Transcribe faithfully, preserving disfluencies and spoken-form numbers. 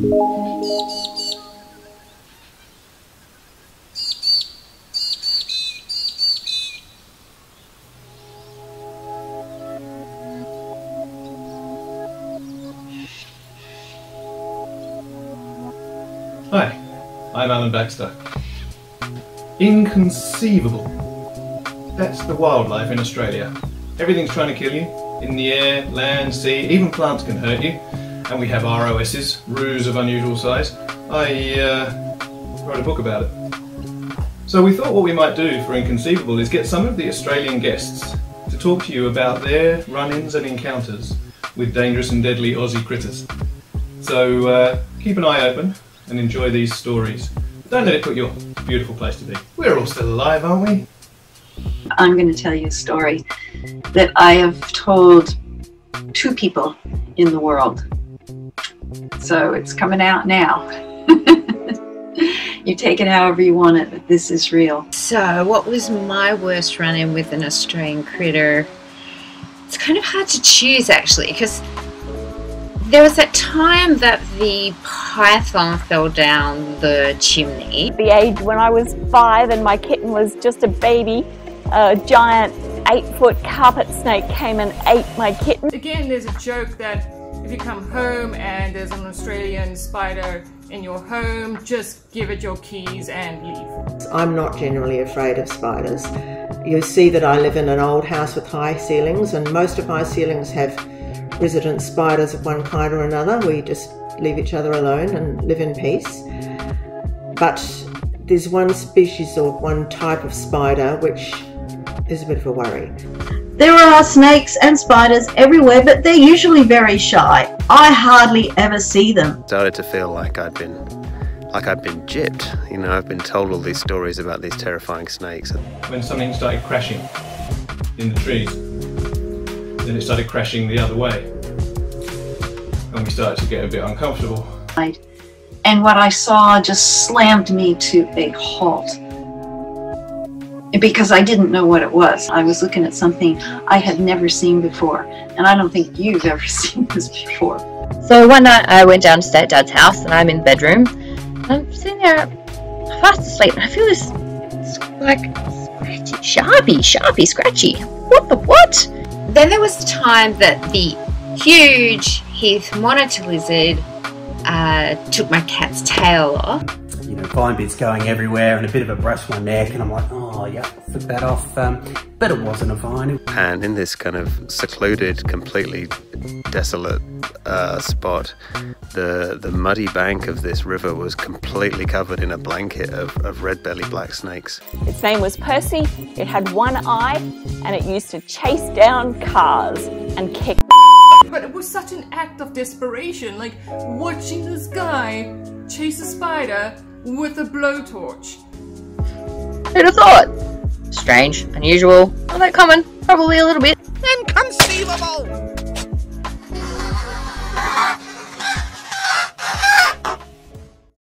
Hi, I'm Alan Baxter. Inconceivable. That's the wildlife in Australia. Everything's trying to kill you. In the air, land, sea, even plants can hurt you. And we have R O Ss, Ruse of Unusual Size. I uh, wrote a book about it. So we thought what we might do for Inconceivable is get some of the Australian guests to talk to you about their run-ins and encounters with dangerous and deadly Aussie critters. So uh, keep an eye open and enjoy these stories. Don't let it put you off. It's a beautiful place to be. We're all still alive, aren't we? I'm going to tell you a story that I have told two people in the world. So it's coming out now. You take it however you want it, but this is real. So what was my worst run-in with an Australian critter? It's kind of hard to choose, actually, because there was that time that the python fell down the chimney. The age when I was five and my kitten was just a baby, a giant eight-foot carpet snake came and ate my kitten. Again, there's a joke that if you come home and there's an Australian spider in your home, just give it your keys and leave. I'm not generally afraid of spiders. You see that I live in an old house with high ceilings, and most of my ceilings have resident spiders of one kind or another. We just leave each other alone and live in peace. But there's one species or one type of spider which is a bit of a worry. There are snakes and spiders everywhere, but they're usually very shy. I hardly ever see them. Started to feel like I'd been, like I'd been gypped. You know, I've been told all these stories about these terrifying snakes. When something started crashing in the trees, then it started crashing the other way, and we started to get a bit uncomfortable. Right. And what I saw just slammed me to a halt, because I didn't know what it was. I was looking at something I had never seen before, and I don't think you've ever seen this before. So one night I went down to Stepdad's house, and I'm in the bedroom, and I'm sitting there fast asleep, and I feel this like scratchy, sharpie, sharpie, scratchy. What the what? Then there was the time that the huge Heath monitor lizard uh, took my cat's tail off. You know, vine bits going everywhere and a bit of a brush my neck, and I'm like, oh yeah, flip that off. Um, but it wasn't a vine. And in this kind of secluded, completely desolate uh, spot, the the muddy bank of this river was completely covered in a blanket of, of red-bellied black snakes. Its name was Percy. It had one eye, and it used to chase down cars and kick. But it was such an act of desperation, like watching this guy chase a spider with a blowtorch. Who'd have thought? Strange, unusual, not that common, probably a little bit. Inconceivable!